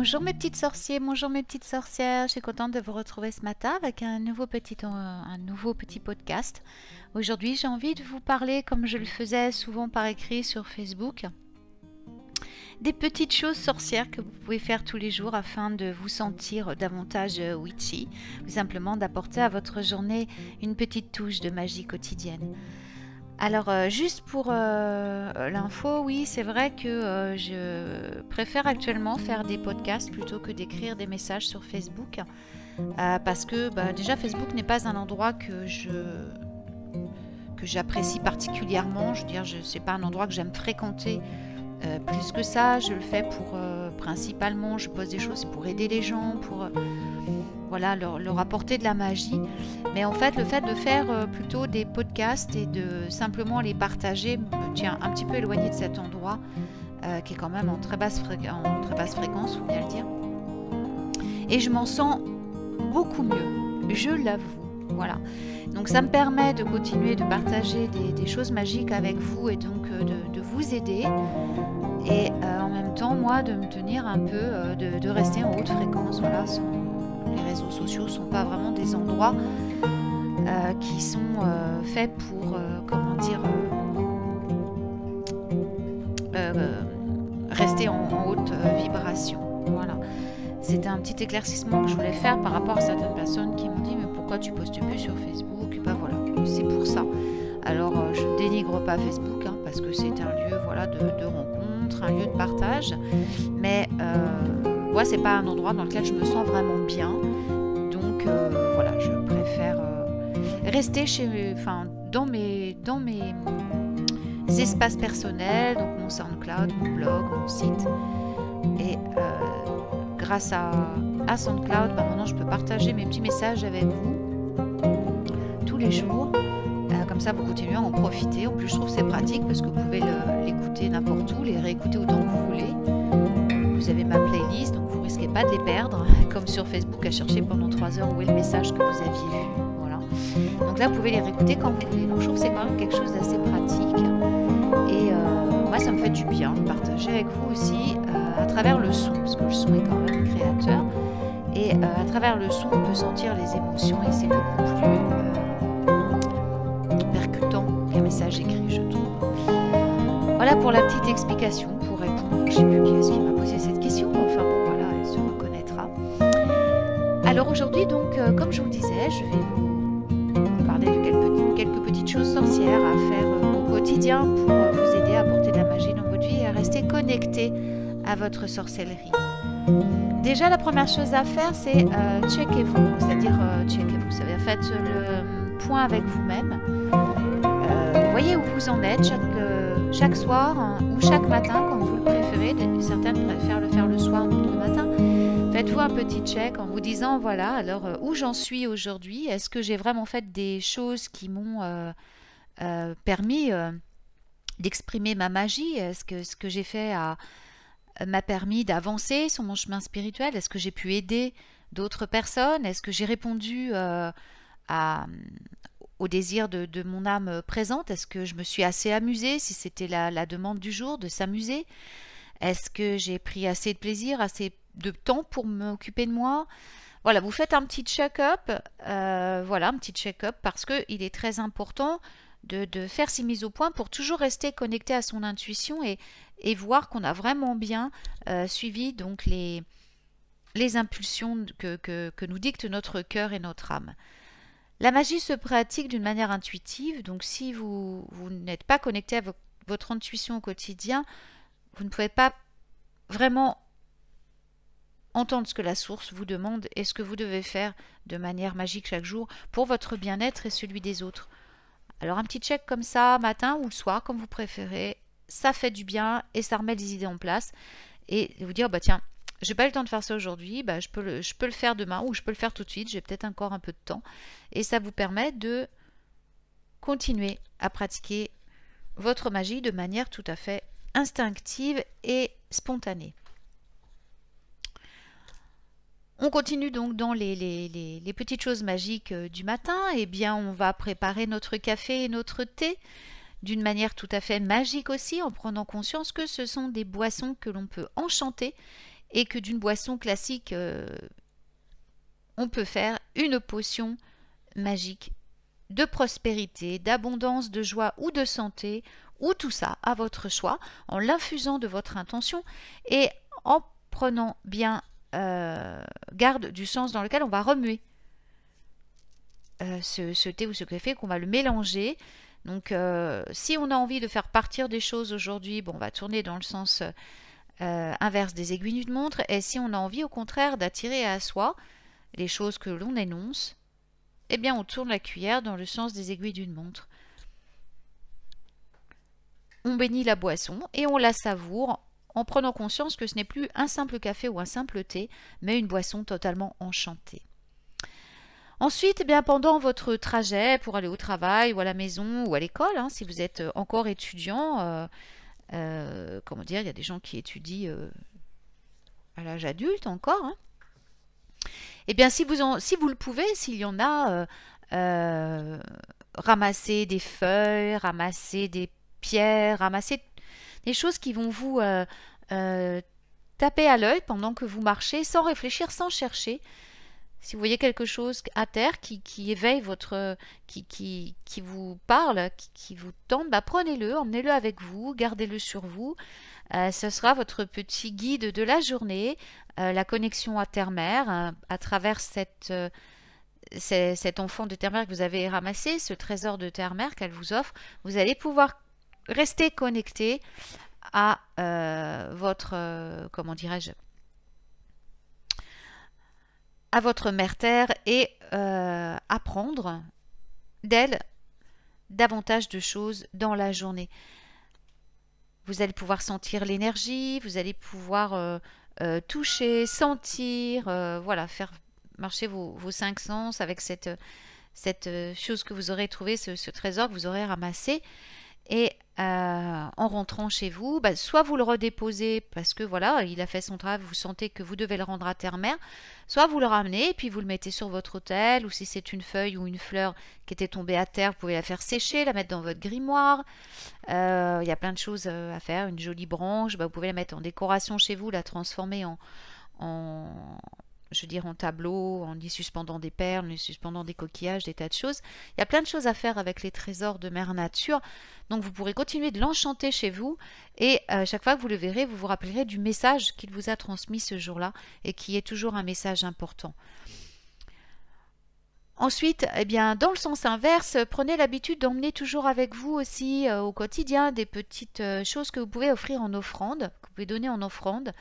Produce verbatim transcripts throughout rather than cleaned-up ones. Bonjour mes petites sorciers, bonjour mes petites sorcières, je suis contente de vous retrouver ce matin avec un nouveau petit, euh, un nouveau petit podcast. Aujourd'hui j'ai envie de vous parler, comme je le faisais souvent par écrit sur Facebook, des petites choses sorcières que vous pouvez faire tous les jours afin de vous sentir davantage witchy, tout simplement d'apporter à votre journée une petite touche de magie quotidienne. Alors euh, juste pour euh, l'info, oui c'est vrai que euh, je préfère actuellement faire des podcasts plutôt que d'écrire des messages sur Facebook euh, parce que bah, déjà Facebook n'est pas un endroit que je... que j'apprécie particulièrement, je veux dire je, c'est pas un endroit que j'aime fréquenter euh, plus que ça, je le fais pour euh, principalement, je pose des choses pour aider les gens, pour... Euh, Voilà, leur, leur apporter de la magie. Mais en fait, le fait de faire euh, plutôt des podcasts et de simplement les partager me tient un petit peu éloignée de cet endroit euh, qui est quand même en très basse, fréqu- en très basse fréquence, il faut bien le dire. Et je m'en sens beaucoup mieux, je l'avoue. Voilà. Donc ça me permet de continuer de partager des, des choses magiques avec vous et donc euh, de, de vous aider. Et euh, en même temps, moi, de me tenir un peu, euh, de, de rester en haute fréquence, voilà, sans... Les réseaux sociaux ne sont pas vraiment des endroits euh, qui sont euh, faits pour, euh, comment dire, euh, euh, rester en, en haute euh, vibration. Voilà. C'était un petit éclaircissement que je voulais faire par rapport à certaines personnes qui m'ont dit « Mais pourquoi tu postes plus sur Facebook ?» Et ben voilà, c'est pour ça. Alors, euh, je ne dénigre pas Facebook hein, parce que c'est un lieu voilà, de, de rencontre, un lieu de partage, mais... Euh, Moi, c'est pas un endroit dans lequel je me sens vraiment bien, donc euh, voilà, je préfère euh, rester chez, enfin, dans mes, dans mes espaces personnels, donc mon SoundCloud, mon blog, mon site. Et euh, grâce à, à SoundCloud, bah, maintenant, je peux partager mes petits messages avec vous tous les jours. Euh, comme ça, vous continuez à en profiter. En plus, je trouve que c'est pratique parce que vous pouvez le, l'écouter n'importe où, les réécouter autant que vous voulez. Vous avez ma playlist, donc vous ne risquez pas de les perdre, comme sur Facebook à chercher pendant trois heures où est le message que vous aviez vu. Voilà. Donc là, vous pouvez les réécouter quand vous voulez. Donc je trouve que c'est quand même quelque chose d'assez pratique. Et euh, moi, ça me fait du bien de partager avec vous aussi euh, à travers le son, parce que le son est quand même créateur. Et euh, à travers le son, on peut sentir les émotions et c'est beaucoup plus euh, percutant qu'un message écrit, je trouve. Voilà pour la petite explication. Je sais plus qui est-ce qui m'a posé cette question, mais enfin bon voilà, elle se reconnaîtra. Alors aujourd'hui donc, euh, comme je vous le disais, je vais vous parler de quelques, quelques petites choses sorcières à faire euh, au quotidien pour euh, vous aider à apporter de la magie dans votre vie et à rester connecté à votre sorcellerie. Déjà la première chose à faire c'est euh, checkez-vous, c'est-à-dire euh, checkez-vous, ça veut dire faites le point avec vous-même. Euh, voyez où vous en êtes chaque, euh, chaque soir hein, ou chaque matin quand vous le préférez. Certaines préfèrent le faire le soir ou le matin. Faites-vous un petit check en vous disant, voilà, alors euh, où j'en suis aujourd'hui? Est-ce que j'ai vraiment fait des choses qui m'ont euh, euh, permis euh, d'exprimer ma magie? Est-ce que ce que j'ai fait a, m'a permis d'avancer sur mon chemin spirituel? Est-ce que j'ai pu aider d'autres personnes? Est-ce que j'ai répondu euh, à... au désir de, de mon âme présente? Est-ce que je me suis assez amusée, si c'était la, la demande du jour, de s'amuser? Est-ce que j'ai pris assez de plaisir, assez de temps pour m'occuper de moi? Voilà, vous faites un petit check-up, euh, voilà, un petit check-up, parce qu'il est très important de, de faire ces mises au point pour toujours rester connecté à son intuition et, et voir qu'on a vraiment bien euh, suivi donc les, les impulsions que, que, que nous dictent notre cœur et notre âme. La magie se pratique d'une manière intuitive, donc si vous, vous n'êtes pas connecté à vo- votre intuition au quotidien, vous ne pouvez pas vraiment entendre ce que la source vous demande et ce que vous devez faire de manière magique chaque jour pour votre bien-être et celui des autres. Alors un petit check comme ça, matin ou le soir, comme vous préférez, ça fait du bien et ça remet les idées en place. Et vous dire, bah tiens, j'ai pas eu le temps de faire ça aujourd'hui, bah je peux le, je peux le faire demain ou je peux le faire tout de suite, j'ai peut-être encore un peu de temps. Et ça vous permet de continuer à pratiquer votre magie de manière tout à fait instinctive et spontanée. On continue donc dans les, les, les, les petites choses magiques du matin. Eh bien, on va préparer notre café et notre thé d'une manière tout à fait magique aussi, en prenant conscience que ce sont des boissons que l'on peut enchanter et que d'une boisson classique, euh, on peut faire une potion magique de prospérité, d'abondance, de joie ou de santé, ou tout ça à votre choix, en l'infusant de votre intention et en prenant bien euh, garde du sens dans lequel on va remuer euh, ce, ce thé ou ce café, qu'on va le mélanger. Donc euh, si on a envie de faire partir des choses aujourd'hui, bon, on va tourner dans le sens euh, inverse des aiguilles d'une montre, et si on a envie au contraire d'attirer à soi les choses que l'on énonce, eh bien on tourne la cuillère dans le sens des aiguilles d'une montre. On bénit la boisson et on la savoure en prenant conscience que ce n'est plus un simple café ou un simple thé, mais une boisson totalement enchantée. Ensuite, eh bien, pendant votre trajet pour aller au travail ou à la maison ou à l'école, hein, si vous êtes encore étudiant, euh, euh, comment dire, il y a des gens qui étudient euh, à l'âge adulte encore, hein. Eh bien, si vous, en, si vous le pouvez, s'il y en a, euh, euh, ramassez des feuilles, ramassez des pierres, ramassez des choses qui vont vous euh, euh, taper à l'œil pendant que vous marchez, sans réfléchir, sans chercher. Si vous voyez quelque chose à terre qui, qui éveille votre, qui, qui, qui vous parle, qui, qui vous tente, bah prenez-le, emmenez-le avec vous, gardez-le sur vous. Euh, ce sera votre petit guide de la journée, euh, la connexion à terre-mère, hein, à travers cette, euh, ces, cet enfant de terre-mère que vous avez ramassé, ce trésor de terre-mère qu'elle vous offre. Vous allez pouvoir rester connecté à euh, votre, euh, comment dirais-je, à votre mère terre et euh, apprendre d'elle davantage de choses dans la journée. Vous allez pouvoir sentir l'énergie, vous allez pouvoir euh, euh, toucher, sentir, euh, voilà, faire marcher vos, vos cinq sens avec cette, cette chose que vous aurez trouvée, ce, ce trésor que vous aurez ramassé. Et euh, en rentrant chez vous, bah, soit vous le redéposez parce que voilà, il a fait son travail, vous sentez que vous devez le rendre à terre-mère, soit vous le ramenez et puis vous le mettez sur votre autel, ou si c'est une feuille ou une fleur qui était tombée à terre, vous pouvez la faire sécher, la mettre dans votre grimoire. Euh, il y a plein de choses à faire, une jolie branche, bah, vous pouvez la mettre en décoration chez vous, la transformer en, en, je veux dire, en tableau, en y suspendant des perles, en y suspendant des coquillages, des tas de choses. Il y a plein de choses à faire avec les trésors de mère nature. Donc vous pourrez continuer de l'enchanter chez vous, et euh, chaque fois que vous le verrez, vous vous rappellerez du message qu'il vous a transmis ce jour-là et qui est toujours un message important. Ensuite, eh bien, dans le sens inverse, prenez l'habitude d'emmener toujours avec vous aussi euh, au quotidien des petites euh, choses que vous pouvez offrir en offrande, que vous pouvez donner en offrande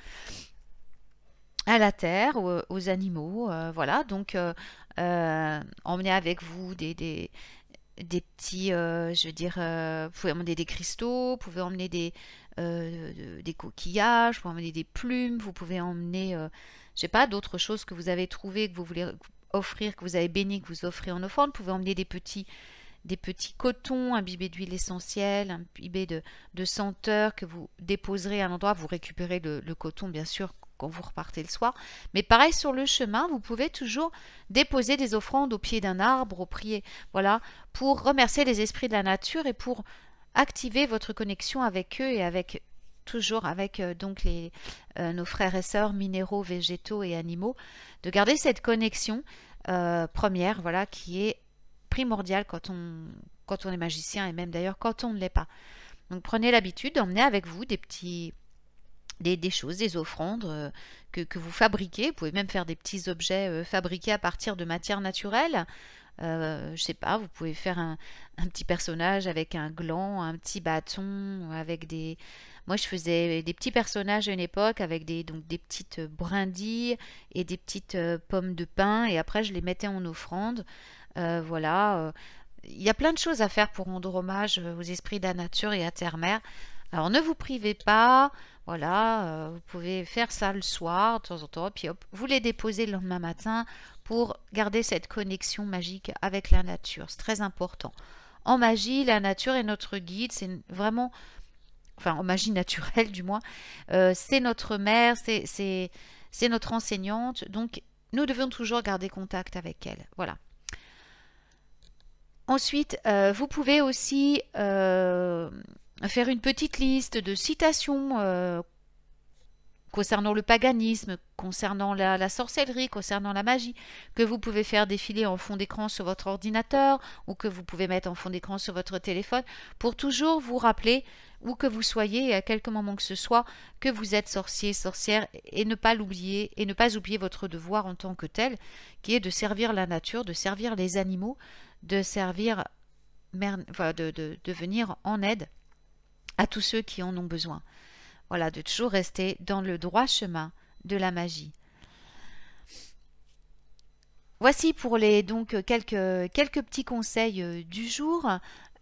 à la terre, aux, aux animaux, euh, voilà, donc euh, euh, emmenez avec vous des, des, des petits, euh, je veux dire, euh, vous pouvez emmener des cristaux, vous pouvez emmener des, euh, des coquillages, vous pouvez emmener des plumes, vous pouvez emmener, euh, je sais pas, d'autres choses que vous avez trouvées, que vous voulez offrir, que vous avez béni, que vous offrez en offrande, vous pouvez emmener des petits, des petits cotons imbibés d'huile essentielle, imbibés de, de senteur que vous déposerez à un endroit, vous récupérez le, le coton bien sûr, quand vous repartez le soir. Mais pareil, sur le chemin, vous pouvez toujours déposer des offrandes au pied d'un arbre, au pied, voilà, pour remercier les esprits de la nature et pour activer votre connexion avec eux et avec, toujours avec euh, donc les, euh, nos frères et sœurs minéraux, végétaux et animaux, de garder cette connexion euh, première, voilà, qui est primordiale quand on, quand on est magicien, et même d'ailleurs quand on ne l'est pas. Donc prenez l'habitude d'emmener avec vous des petits... Des, des choses, des offrandes euh, que, que vous fabriquez. Vous pouvez même faire des petits objets euh, fabriqués à partir de matières naturelles. Euh, je sais pas, vous pouvez faire un, un petit personnage avec un gland, un petit bâton, avec des... Moi, je faisais des petits personnages à une époque avec des, donc, des petites brindilles et des petites euh, pommes de pin, et après, je les mettais en offrande. Euh, voilà. Il y a plein de choses à faire pour rendre hommage aux esprits de la nature et à terre-mère. Alors, ne vous privez pas, voilà, euh, vous pouvez faire ça le soir, de temps en temps, puis hop, vous les déposez le lendemain matin pour garder cette connexion magique avec la nature, c'est très important. En magie, la nature est notre guide, c'est vraiment, enfin en magie naturelle du moins, euh, c'est notre mère, c'est notre enseignante, donc nous devons toujours garder contact avec elle, voilà. Ensuite, euh, vous pouvez aussi... Euh, faire une petite liste de citations euh, concernant le paganisme, concernant la, la sorcellerie, concernant la magie, que vous pouvez faire défiler en fond d'écran sur votre ordinateur ou que vous pouvez mettre en fond d'écran sur votre téléphone pour toujours vous rappeler, où que vous soyez et à quelque moment que ce soit, que vous êtes sorcier, sorcière, et ne pas l'oublier, et ne pas oublier votre devoir en tant que tel, qui est de servir la nature, de servir les animaux, de servir, enfin, de, de, de venir en aide à tous ceux qui en ont besoin. Voilà, de toujours rester dans le droit chemin de la magie. Voici pour les donc quelques, quelques petits conseils du jour.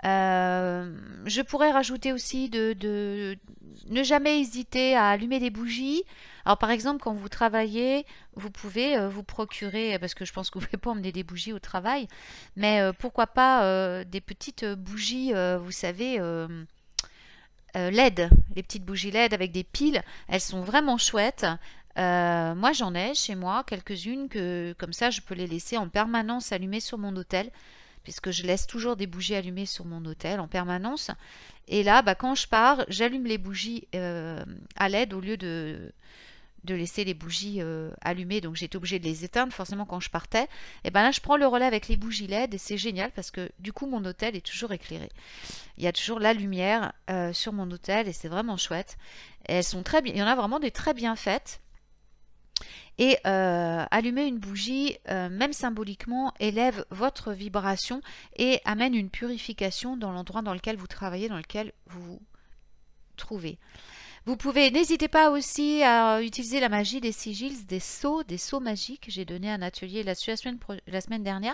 Euh, je pourrais rajouter aussi de, de ne jamais hésiter à allumer des bougies. Alors par exemple, quand vous travaillez, vous pouvez vous procurer, parce que je pense que vous ne pouvez pas emmener des bougies au travail, mais euh, pourquoi pas euh, des petites bougies, euh, vous savez... Euh, L E D, les petites bougies L E D avec des piles, elles sont vraiment chouettes. Euh, moi j'en ai chez moi quelques-unes que comme ça je peux les laisser en permanence allumées sur mon autel, puisque je laisse toujours des bougies allumées sur mon autel en permanence. Et là, bah, quand je pars, j'allume les bougies euh, à L E D au lieu de, de laisser les bougies euh, allumées. Donc j'étais obligée de les éteindre forcément quand je partais. Et ben là je prends le relais avec les bougies L E D et c'est génial parce que du coup mon autel est toujours éclairé. Il y a toujours la lumière euh, sur mon autel et c'est vraiment chouette. Et elles sont très bien, il y en a vraiment des très bien faites. Et euh, allumer une bougie, euh, même symboliquement, élève votre vibration et amène une purification dans l'endroit dans lequel vous travaillez, dans lequel vous vous trouvez. Vous pouvez, n'hésitez pas aussi à utiliser la magie des sigils, des sceaux, des sceaux magiques. J'ai donné un atelier là-dessus la semaine, la semaine dernière.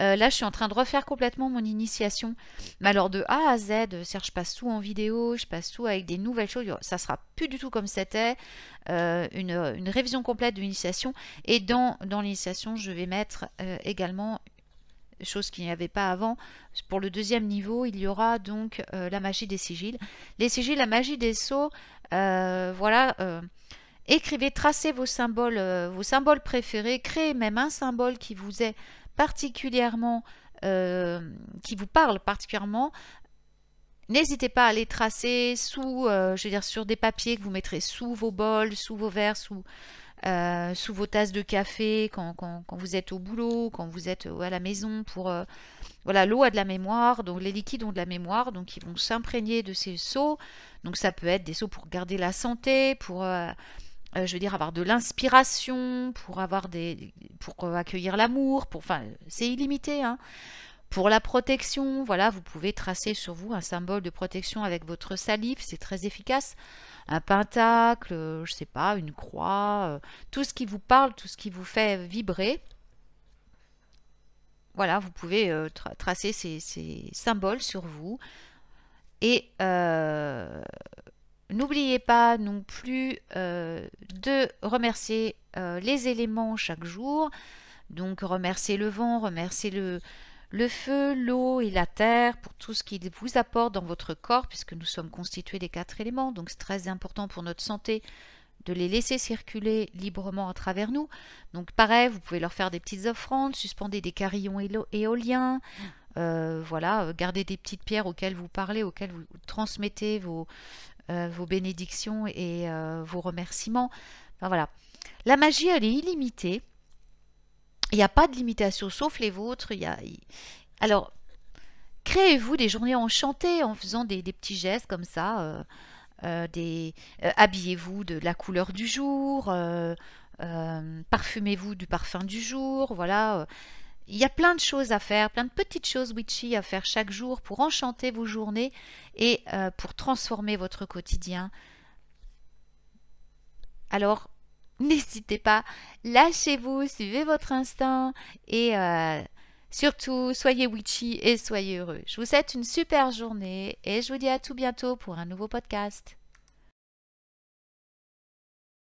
Euh, là, je suis en train de refaire complètement mon initiation. Mais alors de A à Z, c'est-à-dire je passe tout en vidéo, je passe tout avec des nouvelles choses. Ça sera plus du tout comme c'était. Euh, une, une révision complète de l'initiation. Et dans, dans l'initiation, je vais mettre euh, également... chose qu'il n'y avait pas avant. Pour le deuxième niveau, il y aura donc euh, la magie des sigils. Les sigils, la magie des sceaux, euh, voilà, euh, écrivez, tracez vos symboles, euh, vos symboles préférés, créez même un symbole qui vous est particulièrement, euh, qui vous parle particulièrement. N'hésitez pas à les tracer sous, euh, je veux dire, sur des papiers que vous mettrez sous vos bols, sous vos verres, sous... Euh, sous vos tasses de café, quand, quand, quand vous êtes au boulot, quand vous êtes à la maison pour... Euh, voilà, l'eau a de la mémoire, donc les liquides ont de la mémoire, donc ils vont s'imprégner de ces seaux. Donc ça peut être des seaux pour garder la santé, pour, euh, euh, je veux dire, avoir de l'inspiration, pour avoir des, pour accueillir l'amour, pour, enfin, c'est illimité, hein. Pour la protection, voilà, vous pouvez tracer sur vous un symbole de protection avec votre salive, c'est très efficace. Un pentacle, je ne sais pas, une croix, euh, tout ce qui vous parle, tout ce qui vous fait vibrer. Voilà, vous pouvez euh, tra tracer ces, ces symboles sur vous. Et euh, n'oubliez pas non plus euh, de remercier euh, les éléments chaque jour. Donc remercier le vent, remercier le... le feu, l'eau et la terre pour tout ce qu'ils vous apportent dans votre corps, puisque nous sommes constitués des quatre éléments, donc c'est très important pour notre santé de les laisser circuler librement à travers nous. Donc pareil, vous pouvez leur faire des petites offrandes, suspendez des carillons éoliens, euh, voilà, gardez des petites pierres auxquelles vous parlez, auxquelles vous transmettez vos, euh, vos bénédictions et euh, vos remerciements. Enfin, voilà, la magie elle est illimitée. Il n'y a pas de limitation, sauf les vôtres. Il y a... Alors, créez-vous des journées enchantées en faisant des, des petits gestes comme ça. Euh, euh, des... euh, habillez-vous de la couleur du jour. Euh, euh, parfumez-vous du parfum du jour. Voilà. Il y a plein de choses à faire, plein de petites choses witchy à faire chaque jour pour enchanter vos journées et euh, pour transformer votre quotidien. Alors, n'hésitez pas, lâchez-vous, suivez votre instinct et euh, surtout, soyez witchy et soyez heureux. Je vous souhaite une super journée et je vous dis à tout bientôt pour un nouveau podcast.